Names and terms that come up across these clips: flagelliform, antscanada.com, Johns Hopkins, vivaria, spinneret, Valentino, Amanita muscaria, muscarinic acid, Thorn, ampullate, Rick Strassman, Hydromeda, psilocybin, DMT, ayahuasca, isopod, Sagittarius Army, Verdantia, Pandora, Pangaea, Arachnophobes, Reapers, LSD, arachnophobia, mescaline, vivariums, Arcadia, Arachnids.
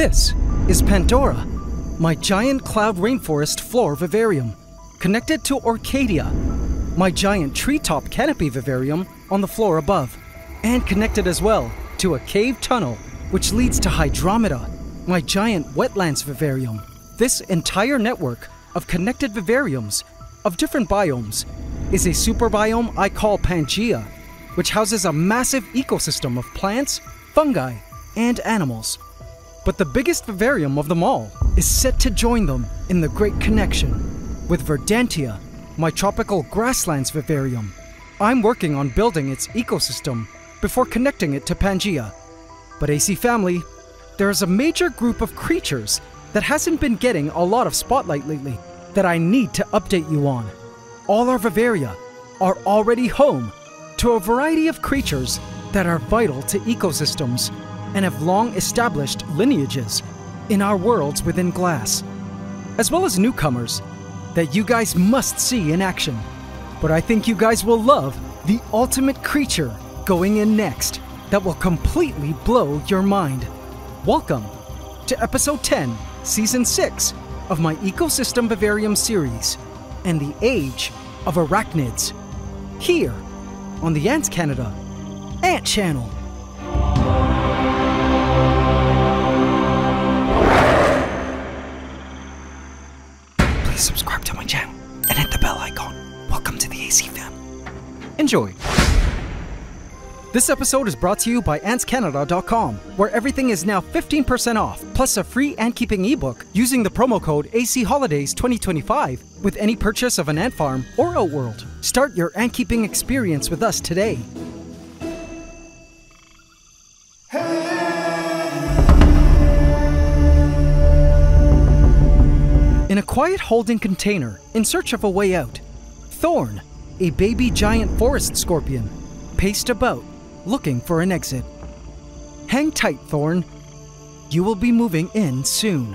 This is Pandora, my giant cloud rainforest floor vivarium, connected to Arcadia, my giant treetop canopy vivarium on the floor above, and connected as well to a cave tunnel which leads to Hydromeda, my giant wetlands vivarium. This entire network of connected vivariums of different biomes is a superbiome I call Pangaea, which houses a massive ecosystem of plants, fungi, and animals. But the biggest vivarium of them all is set to join them in the Great Connection with Verdantia, my tropical grasslands vivarium. I'm working on building its ecosystem before connecting it to Pangaea. But AC family, there is a major group of creatures that hasn't been getting a lot of spotlight lately that I need to update you on. All our vivaria are already home to a variety of creatures that are vital to ecosystems and have long established lineages in our worlds within glass, as well as newcomers that you guys must see in action. But I think you guys will love the ultimate creature going in next that will completely blow your mind. Welcome to Episode 10, Season 6 of my Ecosystem Vivarium series and the Age of Arachnids, here on the Ants Canada Ant Channel. Please subscribe to my channel and hit the bell icon. Welcome to the AC fam. Enjoy. This episode is brought to you by antscanada.com, where everything is now 15% off, plus a free ant keeping ebook using the promo code ACHOLIDAYS2025 with any purchase of an ant farm or outworld. Start your ant keeping experience with us today. In a quiet holding container in search of a way out, Thorn, a baby giant forest scorpion, paced about, looking for an exit. Hang tight, Thorn. You will be moving in soon.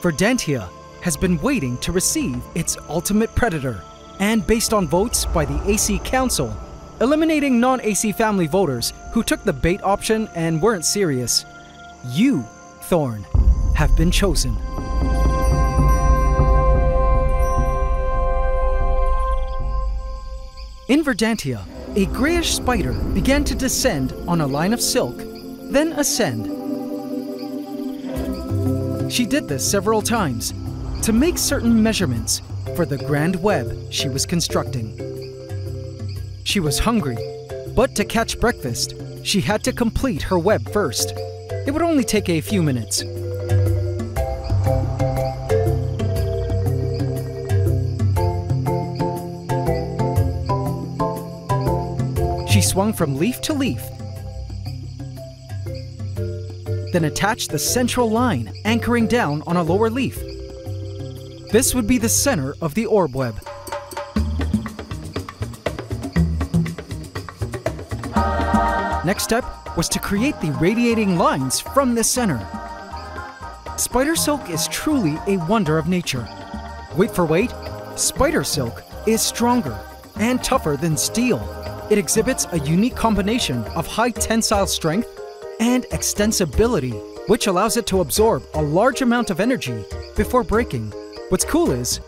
Verdantia has been waiting to receive its ultimate predator, and based on votes by the AC Council, eliminating non-AC family voters who took the bait option and weren't serious, you, Thorn, have been chosen. In Verdantia, a grayish spider began to descend on a line of silk, then ascend. She did this several times to make certain measurements for the grand web she was constructing. She was hungry, but to catch breakfast, she had to complete her web first. It would only take a few minutes. She swung from leaf to leaf, then attached the central line, anchoring down on a lower leaf. This would be the center of the orb web. Next step was to create the radiating lines from the center. Spider silk is truly a wonder of nature. Weight for weight, spider silk is stronger and tougher than steel. It exhibits a unique combination of high tensile strength and extensibility, which allows it to absorb a large amount of energy before breaking. What's cool is,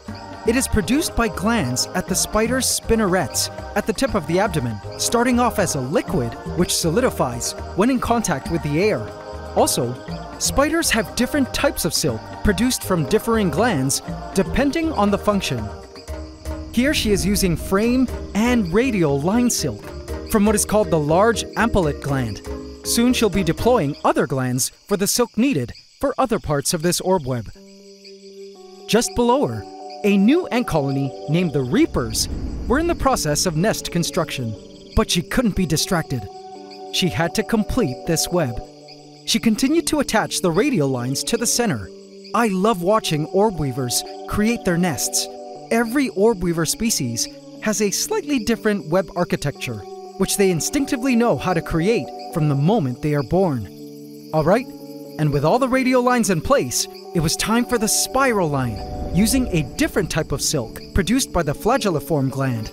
it is produced by glands at the spider's spinnerets at the tip of the abdomen, starting off as a liquid which solidifies when in contact with the air. Also, spiders have different types of silk produced from differing glands depending on the function. Here she is using frame and radial line silk from what is called the large ampullate gland. Soon she'll be deploying other glands for the silk needed for other parts of this orb web. Just below her, a new ant colony named the Reapers were in the process of nest construction, but she couldn't be distracted. She had to complete this web. She continued to attach the radial lines to the center. I love watching orb weavers create their nests. Every orb weaver species has a slightly different web architecture, which they instinctively know how to create from the moment they are born. All right, and with all the radial lines in place, it was time for the spiral line, using a different type of silk produced by the flagelliform gland.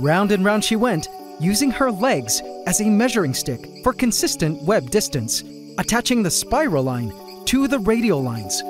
Round and round she went, using her legs as a measuring stick for consistent web distance, attaching the spiral line to the radio lines.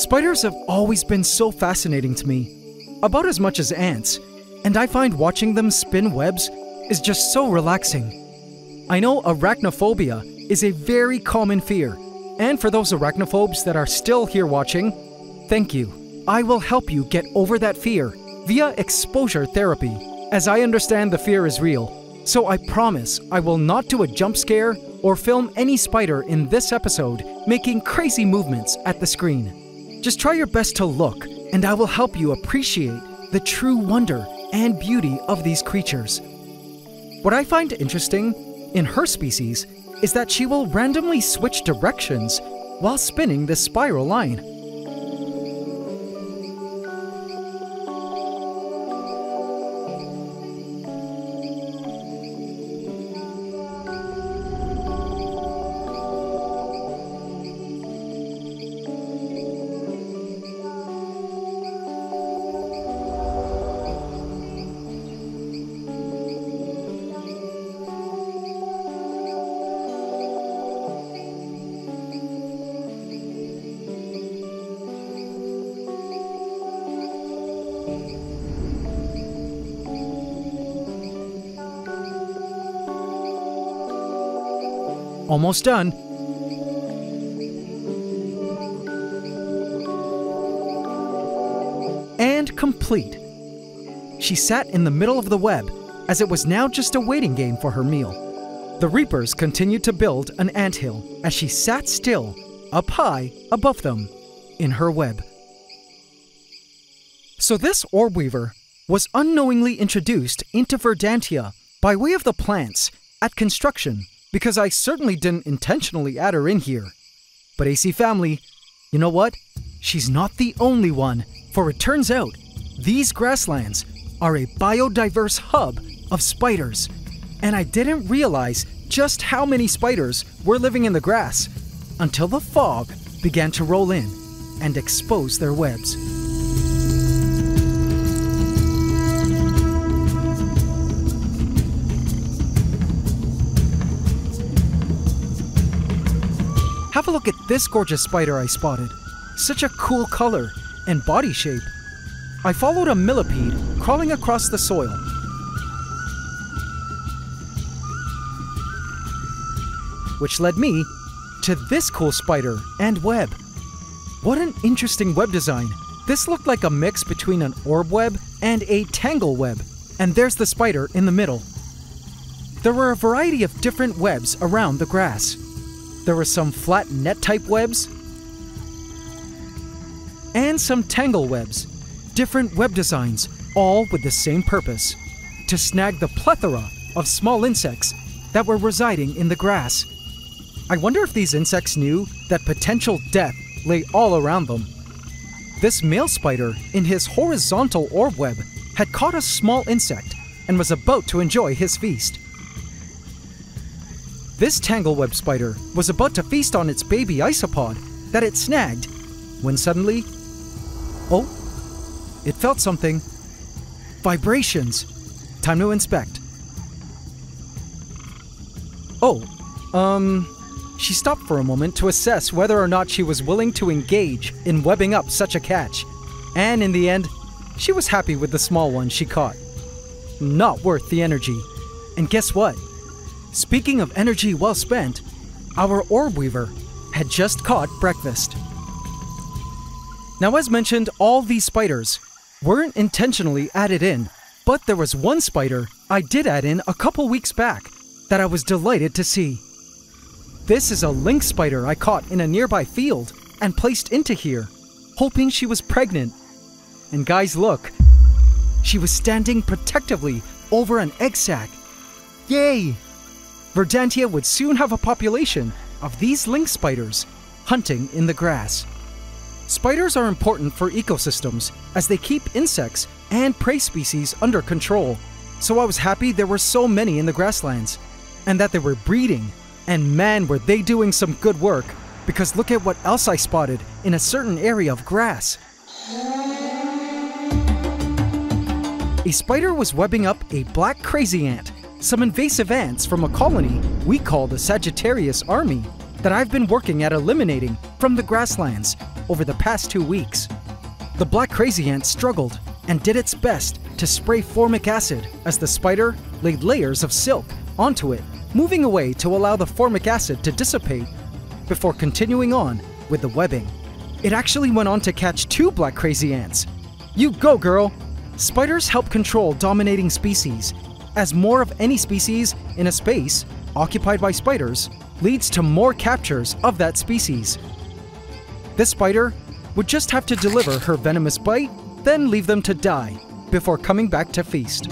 Spiders have always been so fascinating to me, about as much as ants, and I find watching them spin webs is just so relaxing. I know arachnophobia is a very common fear, and for those arachnophobes that are still here watching, thank you. I will help you get over that fear via exposure therapy, as I understand the fear is real, so I promise I will not do a jump scare or film any spider in this episode making crazy movements at the screen. Just try your best to look, and I will help you appreciate the true wonder and beauty of these creatures. What I find interesting in her species is that she will randomly switch directions while spinning this spiral line. Almost done. And complete. She sat in the middle of the web, as it was now just a waiting game for her meal. The Reapers continued to build an anthill as she sat still, up high above them, in her web. So this orb weaver was unknowingly introduced into Verdantia by way of the plants at construction, because I certainly didn't intentionally add her in here. But AC family, you know what? She's not the only one, for it turns out these grasslands are a biodiverse hub of spiders, and I didn't realize just how many spiders were living in the grass until the fog began to roll in and expose their webs. Have a look at this gorgeous spider I spotted. Such a cool color and body shape. I followed a millipede crawling across the soil. Which led me to this cool spider and web. What an interesting web design. This looked like a mix between an orb web and a tangle web. And there's the spider in the middle. There were a variety of different webs around the grass. There were some flat net-type webs and some tangle webs, different web designs, all with the same purpose, to snag the plethora of small insects that were residing in the grass. I wonder if these insects knew that potential death lay all around them. This male spider in his horizontal orb web had caught a small insect and was about to enjoy his feast. This tangleweb spider was about to feast on its baby isopod that it snagged, when suddenly, oh, it felt something. Vibrations. Time to inspect. She stopped for a moment to assess whether or not she was willing to engage in webbing up such a catch, and in the end, she was happy with the small one she caught. Not worth the energy. And guess what? Speaking of energy well spent, our orb weaver had just caught breakfast. Now, as mentioned, all these spiders weren't intentionally added in, but there was one spider I did add in a couple weeks back that I was delighted to see. This is a lynx spider I caught in a nearby field and placed into here, hoping she was pregnant. And guys, look, she was standing protectively over an egg sac. Yay! Verdantia would soon have a population of these lynx spiders hunting in the grass. Spiders are important for ecosystems as they keep insects and prey species under control, so I was happy there were so many in the grasslands and that they were breeding, and man were they doing some good work, because look at what else I spotted in a certain area of grass. a spider was webbing up a black crazy ant, some invasive ants from a colony we call the Sagittarius Army that I've been working at eliminating from the grasslands over the past 2 weeks. The black crazy ant struggled and did its best to spray formic acid as the spider laid layers of silk onto it, moving away to allow the formic acid to dissipate before continuing on with the webbing. It actually went on to catch 2 black crazy ants. You go, girl! Spiders help control dominating species, as more of any species in a space occupied by spiders leads to more captures of that species. This spider would just have to deliver her venomous bite, then leave them to die before coming back to feast.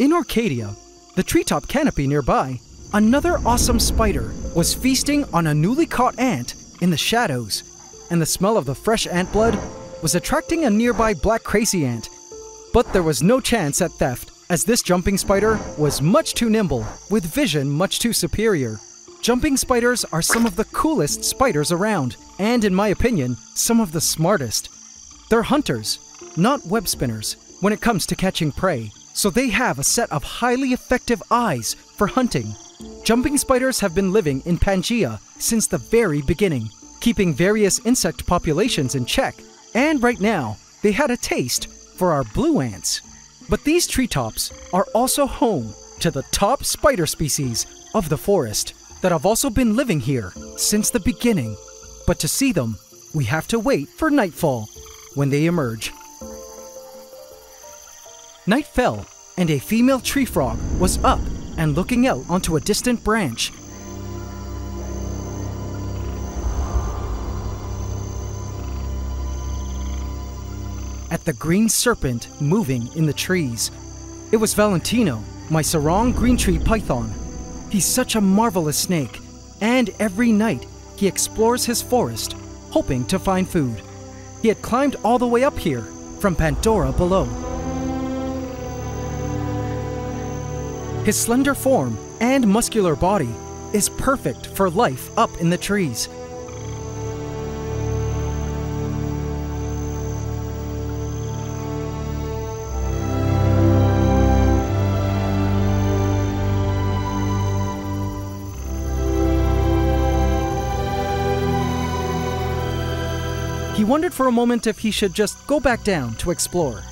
In Arcadia, the treetop canopy nearby, another awesome spider was feasting on a newly caught ant in the shadows, and the smell of the fresh ant blood was attracting a nearby black crazy ant. But there was no chance at theft, as this jumping spider was much too nimble, with vision much too superior. Jumping spiders are some of the coolest spiders around, and in my opinion, some of the smartest. They're hunters, not web spinners, when it comes to catching prey. So they have a set of highly effective eyes for hunting. Jumping spiders have been living in Pangaea since the very beginning, keeping various insect populations in check, and right now, they had a taste for our blue ants. But these treetops are also home to the top spider species of the forest that have also been living here since the beginning. But to see them, we have to wait for nightfall when they emerge. Night fell, and a female tree frog was up and looking out onto a distant branch. At the green serpent moving in the trees. It was Valentino, my sarong green tree python. He's such a marvelous snake, and every night he explores his forest, hoping to find food. He had climbed all the way up here from Pandora below. His slender form and muscular body is perfect for life up in the trees. He wondered for a moment if he should just go back down to explore.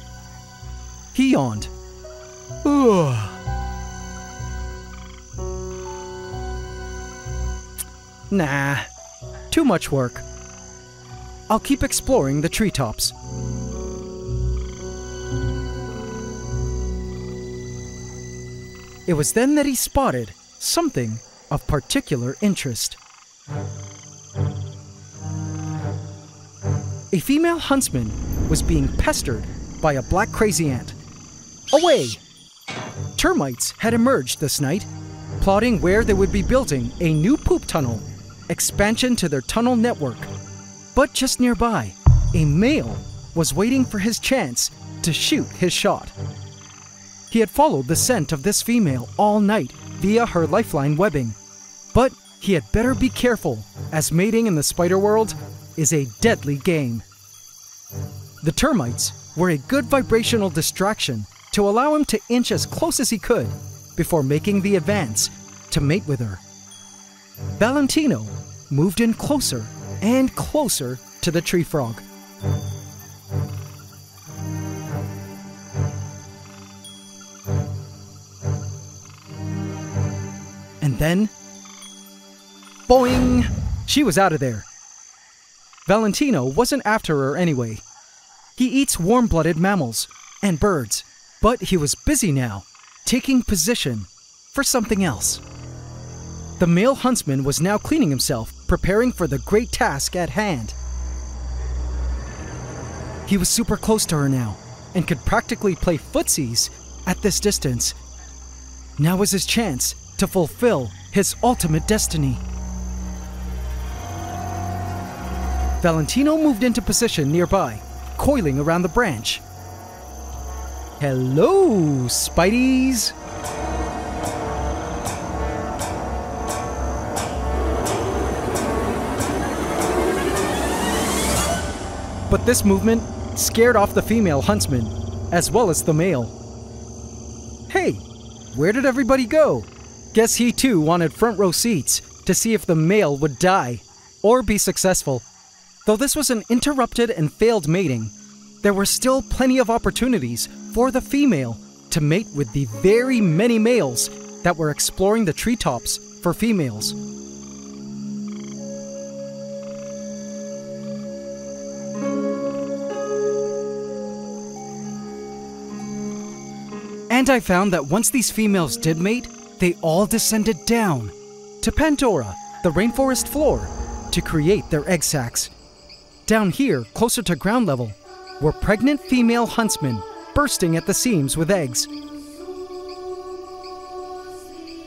He yawned. Ooh. Nah, too much work. I'll keep exploring the treetops. It was then that he spotted something of particular interest. A female huntsman was being pestered by a black crazy ant. Away! Termites had emerged this night, plotting where they would be building a new poop tunnel. Expansion to their tunnel network. But just nearby, a male was waiting for his chance to shoot his shot. He had followed the scent of this female all night via her lifeline webbing. But he had better be careful, as mating in the spider world is a deadly game. The termites were a good vibrational distraction to allow him to inch as close as he could before making the advance to mate with her. Valentino moved in closer and closer to the tree frog. And then, boing! She was out of there. Valentino wasn't after her anyway. He eats warm-blooded mammals and birds, but he was busy now, taking position for something else. The male huntsman was now cleaning himself, preparing for the great task at hand. He was super close to her now, and could practically play footsies at this distance. Now was his chance to fulfill his ultimate destiny. Valentino moved into position nearby, coiling around the branch. Hello, Spideys! but this movement scared off the female huntsmen, as well as the male. Hey, where did everybody go? Guess he too wanted front row seats to see if the male would die, or be successful. Though this was an interrupted and failed mating, there were still plenty of opportunities for the female to mate with the very many males that were exploring the treetops for females. And I found that once these females did mate, they all descended down to Pandora, the rainforest floor, to create their egg sacs. Down here, closer to ground level, were pregnant female huntsmen bursting at the seams with eggs.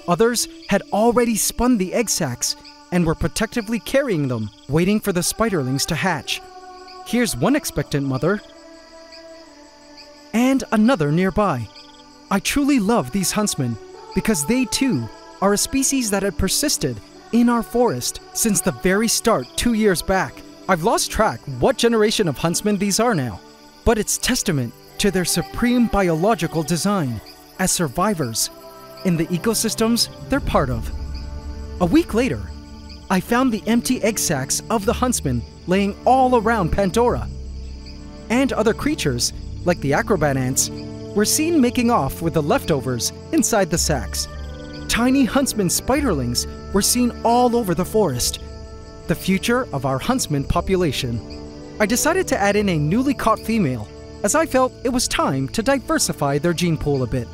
Others had already spun the egg sacs and were protectively carrying them, waiting for the spiderlings to hatch. Here's one expectant mother, and another nearby. I truly love these huntsmen because they too are a species that had persisted in our forest since the very start 2 years back. I've lost track what generation of huntsmen these are now, but it's testament to their supreme biological design as survivors in the ecosystems they're part of. A week later, I found the empty egg sacs of the huntsmen laying all around Pandora, and other creatures, like the acrobat ants, were seen making off with the leftovers inside the sacs. Tiny huntsman spiderlings were seen all over the forest, the future of our huntsman population. I decided to add in a newly caught female, as I felt it was time to diversify their gene pool a bit.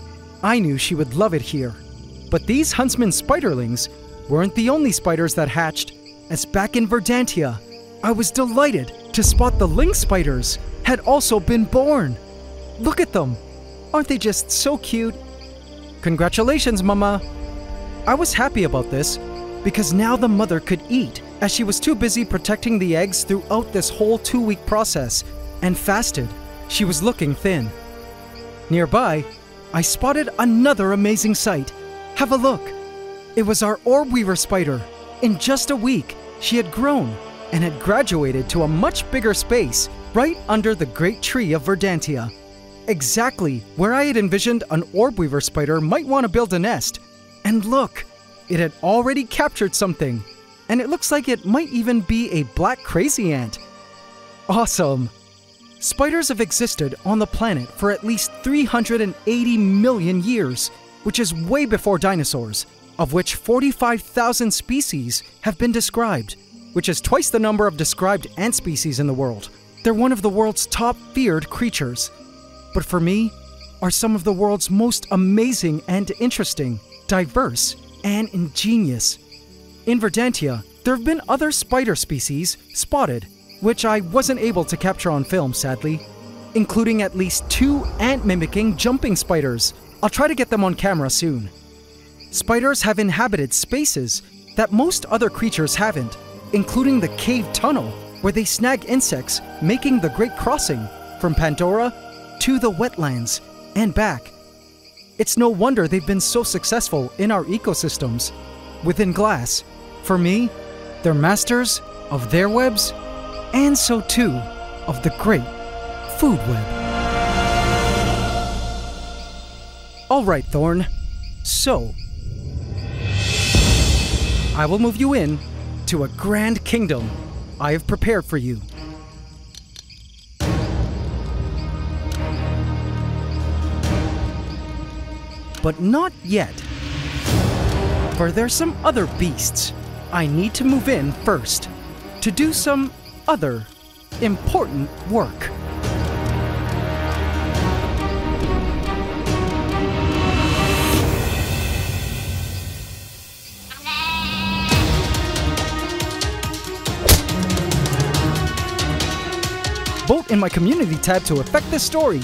I knew she would love it here. But these huntsman spiderlings weren't the only spiders that hatched, as back in Verdantia, I was delighted to spot the lynx spiders had also been born. Look at them. Aren't they just so cute? Congratulations, Mama! I was happy about this because now the mother could eat, as she was too busy protecting the eggs throughout this whole 2-week process and fasted. She was looking thin. Nearby, I spotted another amazing sight. Have a look! It was our orb weaver spider. In just a week, she had grown and had graduated to a much bigger space right under the great tree of Verdantia. Exactly where I had envisioned an orb weaver spider might want to build a nest. And look, it had already captured something, and it looks like it might even be a black crazy ant. Awesome! Spiders have existed on the planet for at least 380 million years, which is way before dinosaurs, of which 45,000 species have been described, which is twice the number of described ant species in the world. They're one of the world's top feared creatures, but for me, are some of the world's most amazing and interesting, diverse, and ingenious. In Verdantia, there have been other spider species spotted, which I wasn't able to capture on film, sadly, including at least 2 ant-mimicking jumping spiders. I'll try to get them on camera soon. Spiders have inhabited spaces that most other creatures haven't, including the cave tunnel, where they snag insects, making the Great Crossing from Pandora to the wetlands and back. It's no wonder they've been so successful in our ecosystems. Within glass, for me, they're masters of their webs, and so too of the great food web. All right, Thorn. So, I will move you in to a grand kingdom I have prepared for you. But not yet, for there's some other beasts I need to move in first to do some other important work. Vote in my community tab to affect this story.